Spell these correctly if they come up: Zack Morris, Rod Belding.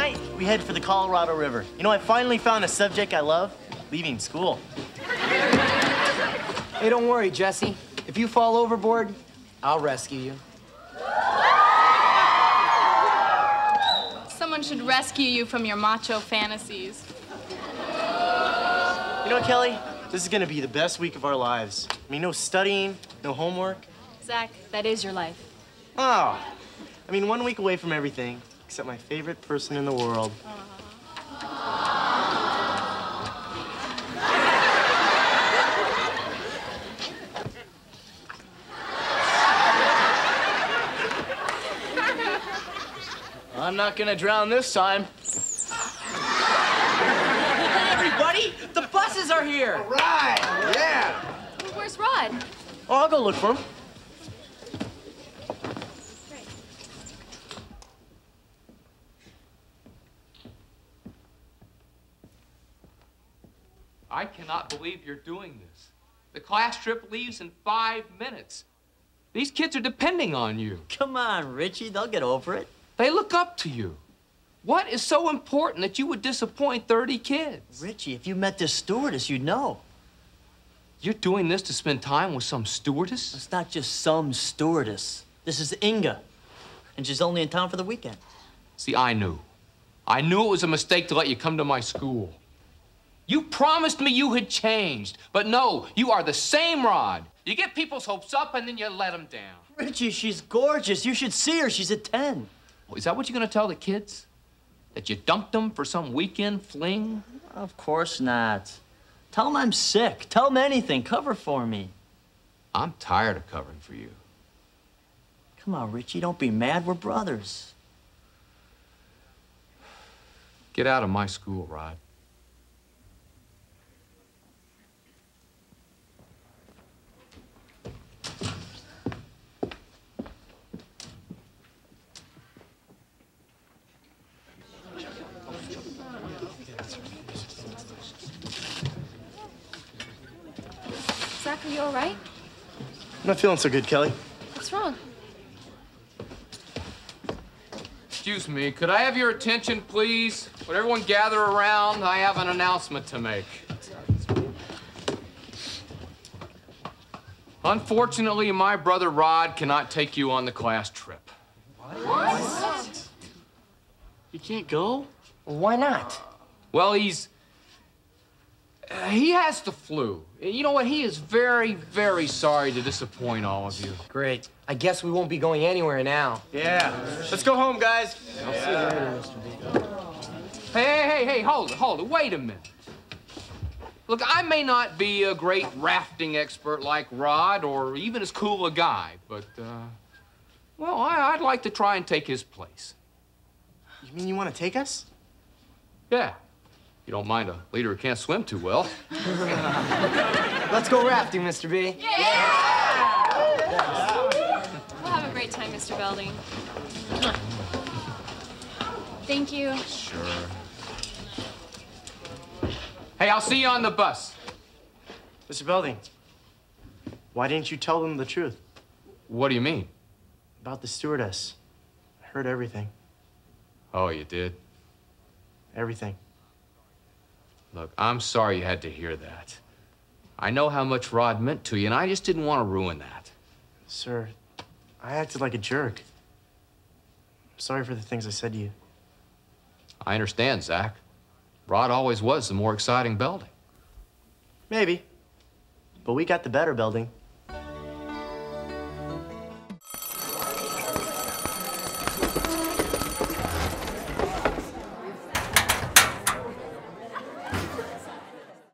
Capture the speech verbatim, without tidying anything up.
Tonight, we head for the Colorado River. You know, I finally found a subject I love, leaving school. Hey, don't worry, Jesse. If you fall overboard, I'll rescue you. Someone should rescue you from your macho fantasies. You know, Kelly, this is gonna be the best week of our lives. I mean, no studying, no homework. Zach, that is your life. Oh, I mean, one week away from everything, except my favorite person in the world. Uh-huh. I'm not gonna drown this time. Everybody, the buses are here. All right, yeah. Well, where's Rod? Oh, I'll go look for him. I cannot believe you're doing this. The class trip leaves in five minutes. These kids are depending on you. Come on, Richie, they'll get over it. They look up to you. What is so important that you would disappoint thirty kids? Richie, if you met this stewardess, you'd know. You're doing this to spend time with some stewardess? It's not just some stewardess. This is Inga, and she's only in town for the weekend. See, I knew. I knew it was a mistake to let you come to my school. You promised me you had changed, but no, you are the same Rod. You get people's hopes up, and then you let them down. Richie, she's gorgeous. You should see her. She's a ten. Well, is that what you're going to tell the kids? That you dumped them for some weekend fling? Of course not. Tell them I'm sick. Tell them anything. Cover for me. I'm tired of covering for you. Come on, Richie. Don't be mad. We're brothers. Get out of my school, Rod. Zach, are you all right? I'm not feeling so good, Kelly. What's wrong? Excuse me, could I have your attention, please? Would everyone gather around? I have an announcement to make. Unfortunately, my brother Rod cannot take you on the class trip. What? What? You can't go? Well, why not? Well, he's... Uh, he has the flu. You know what? He is very, very sorry to disappoint all of you. Great. I guess we won't be going anywhere now. Yeah. Let's go home, guys. Yeah. I'll see you later, Mister B. Hey, hey, hey, hey, hold it, hold it. Wait a minute. Look, I may not be a great rafting expert like Rod or even as cool a guy, but, uh, well, I, I'd like to try and take his place. You mean you want to take us? Yeah. You don't mind a leader who can't swim too well. Let's go rafting, Mister B. Yeah! Yeah! We'll have a great time, Mister Belding. Thank you. Sure. Hey, I'll see you on the bus. Mister Belding, why didn't you tell them the truth? What do you mean? About the stewardess. I heard everything. Oh, you did? Everything. Look, I'm sorry you had to hear that. I know how much Rod meant to you, and I just didn't want to ruin that. Sir, I acted like a jerk. I'm sorry for the things I said to you. I understand, Zach. Rod always was the more exciting Belding. Maybe, but we got the better Belding.